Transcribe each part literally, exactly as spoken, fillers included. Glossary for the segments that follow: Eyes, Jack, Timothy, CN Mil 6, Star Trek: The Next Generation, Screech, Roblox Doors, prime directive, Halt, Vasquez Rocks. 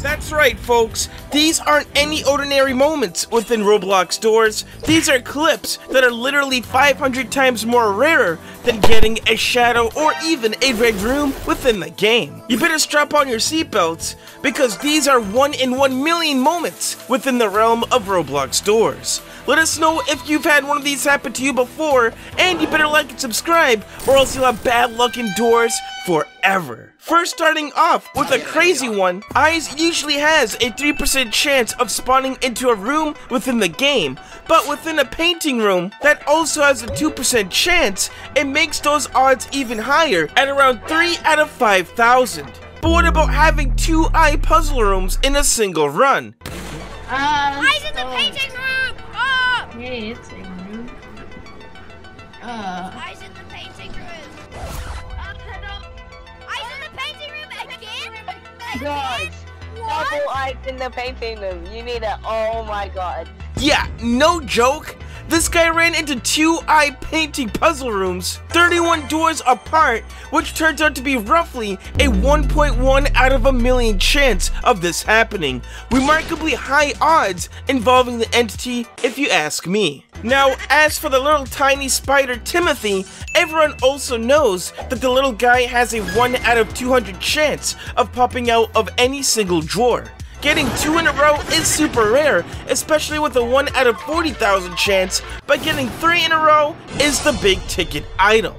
That's right, folks. These aren't any ordinary moments within Roblox Doors. These are clips that are literally five hundred times more rarer than getting a shadow or even a red room within the game. You better strap on your seatbelts because these are one in one million moments within the realm of Roblox Doors. Let us know if you've had one of these happen to you before, and you better like and subscribe or else you'll have bad luck in Doors forever. First, starting off with a crazy one, Eyes usually has a three percent chance of spawning into a room within the game, but within a painting room, that also has a two percent chance and makes those odds even higher at around three out of five thousand. But what about having two eye puzzle rooms in a single run? Uh, Eyes in the painting room! Oh! Okay, it's a room. Uh. Eyes in the painting room! God, double eyes in the painting room. You need it. Oh my god. Yeah, no joke. This guy ran into two eye painting puzzle rooms, thirty-one doors apart, which turns out to be roughly a one point one out of a million chance of this happening. Remarkably high odds involving the entity, if you ask me. Now, as for the little tiny spider Timothy, everyone also knows that the little guy has a one out of two hundred chance of popping out of any single drawer. Getting two in a row is super rare, especially with a one out of forty thousand chance, but getting three in a row is the big ticket item.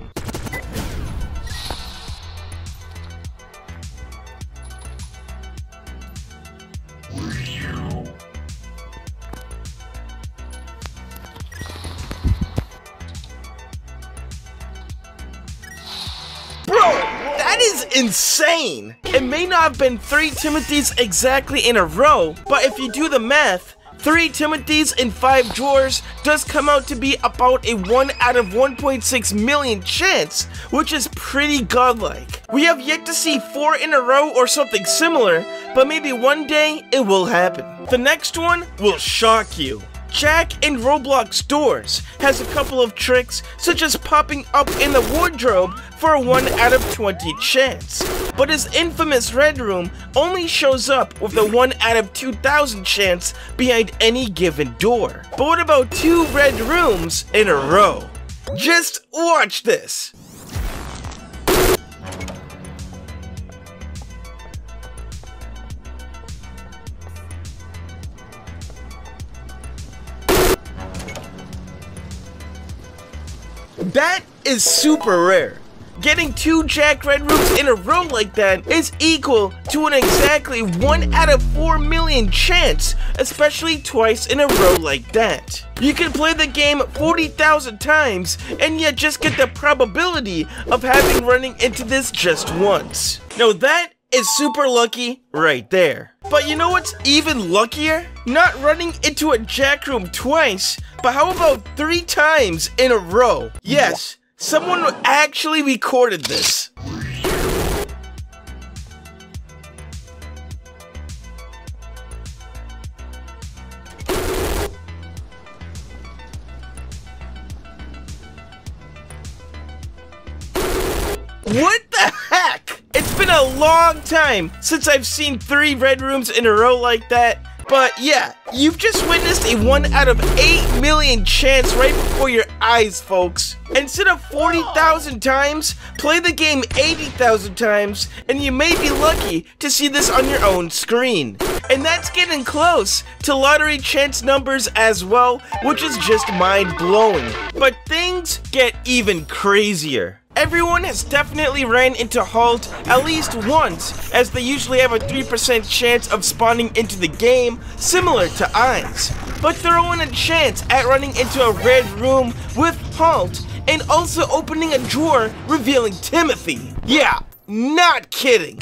Insane! It may not have been three Timothys exactly in a row, but if you do the math, three Timothys in five drawers does come out to be about a one out of one point six million chance, which is pretty godlike. We have yet to see four in a row or something similar, but maybe one day it will happen. The next one will shock you. Jack in Roblox Doors has a couple of tricks, such as popping up in the wardrobe for a one out of twenty chance, but his infamous red room only shows up with a one out of two thousand chance behind any given door. But what about two red rooms in a row? Just watch this! That is super rare. Getting two Jack red rooms in a row like that is equal to an exactly one out of four million chance, especially twice in a row like that. You can play the game forty thousand times and yet just get the probability of having running into this just once. Now that is super lucky right there. But you know what's even luckier? Not running into a Jack room twice, but how about three times in a row? Yes, someone actually recorded this. What the heck? It's been a long time since I've seen three red rooms in a row like that. But yeah, you've just witnessed a one out of eight million chance right before your eyes, folks. Instead of forty thousand times, play the game eighty thousand times, and you may be lucky to see this on your own screen. And that's getting close to lottery chance numbers as well, which is just mind-blowing. But things get even crazier. Everyone has definitely ran into Halt at least once, as they usually have a three percent chance of spawning into the game, similar to Eyes. But throw in a chance at running into a red room with Halt, and also opening a drawer revealing Timothy. Yeah, not kidding.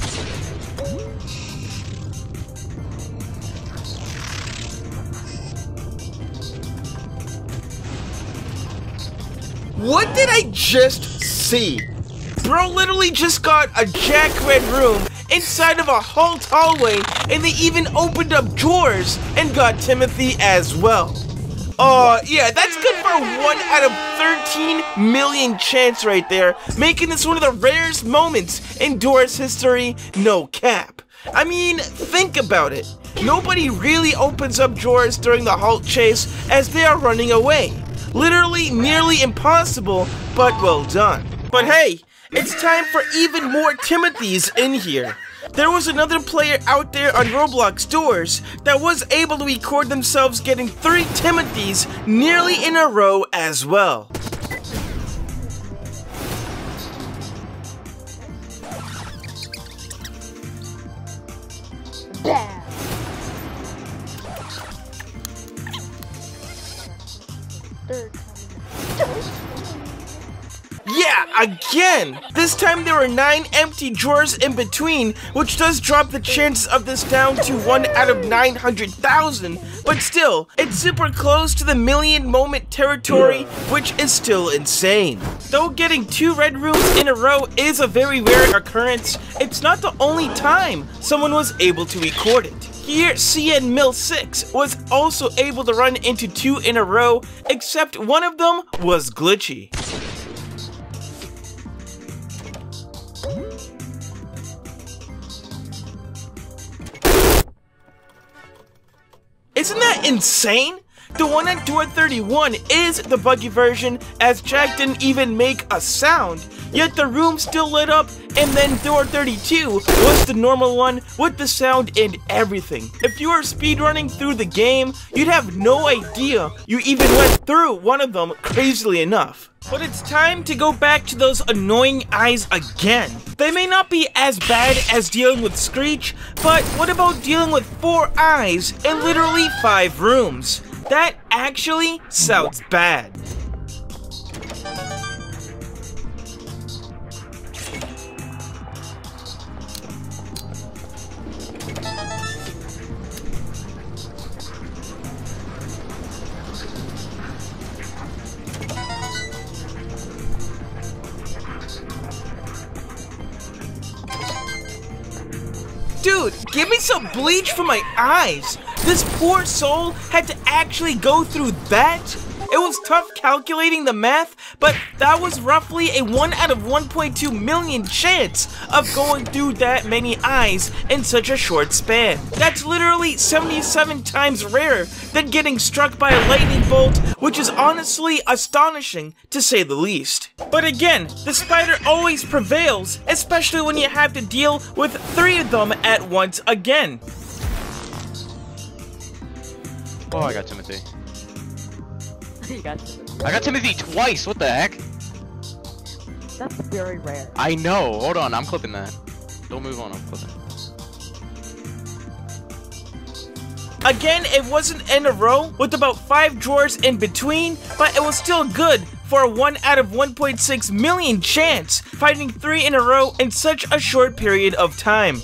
What did I just see? Bro literally just got a Jack red room inside of a Halt hallway, and they even opened up drawers and got Timothy as well. Oh, uh, yeah, that's good for one out of thirteen million chance right there, making this one of the rarest moments in Doors history, no cap. I mean, think about it. Nobody really opens up drawers during the Halt chase as they are running away. Literally nearly impossible, but well done. But hey, it's time for even more Timothys in here. There was another player out there on Roblox Doors that was able to record themselves getting three Timothys nearly in a row as well. Yeah. Yeah, again! This time there were nine empty drawers in between, which does drop the chances of this down to one out of nine hundred thousand, but still, it's super close to the million moment territory, which is still insane. Though getting two red rooms in a row is a very rare occurrence, it's not the only time someone was able to record it. Here, C N Mil six was also able to run into two in a row, except one of them was glitchy. Isn't that insane? The one at door thirty-one is the buggy version, as Jack didn't even make a sound, yet the room still lit up, and then door thirty-two was the normal one with the sound and everything. If you were speedrunning through the game, you'd have no idea you even went through one of them, crazily enough. But it's time to go back to those annoying eyes again. They may not be as bad as dealing with Screech, but what about dealing with four eyes and literally five rooms? That actually sounds bad. Dude, give me some bleach for my eyes! This poor soul had to actually go through that? It was tough calculating the math, but that was roughly a one out of one point two million chance of going through that many eyes in such a short span. That's literally seventy-seven times rarer than getting struck by a lightning bolt, which is honestly astonishing to say the least. But again, the spider always prevails, especially when you have to deal with three of them at once again. Oh, I got Timothy. You got Timothy. I got Timothy twice, what the heck? That's very rare. I know, hold on, I'm clipping that. Don't move on, I'm clipping. Again, it wasn't in a row, with about five drawers in between, but it was still good for a one out of one point six million chance, finding three in a row in such a short period of time.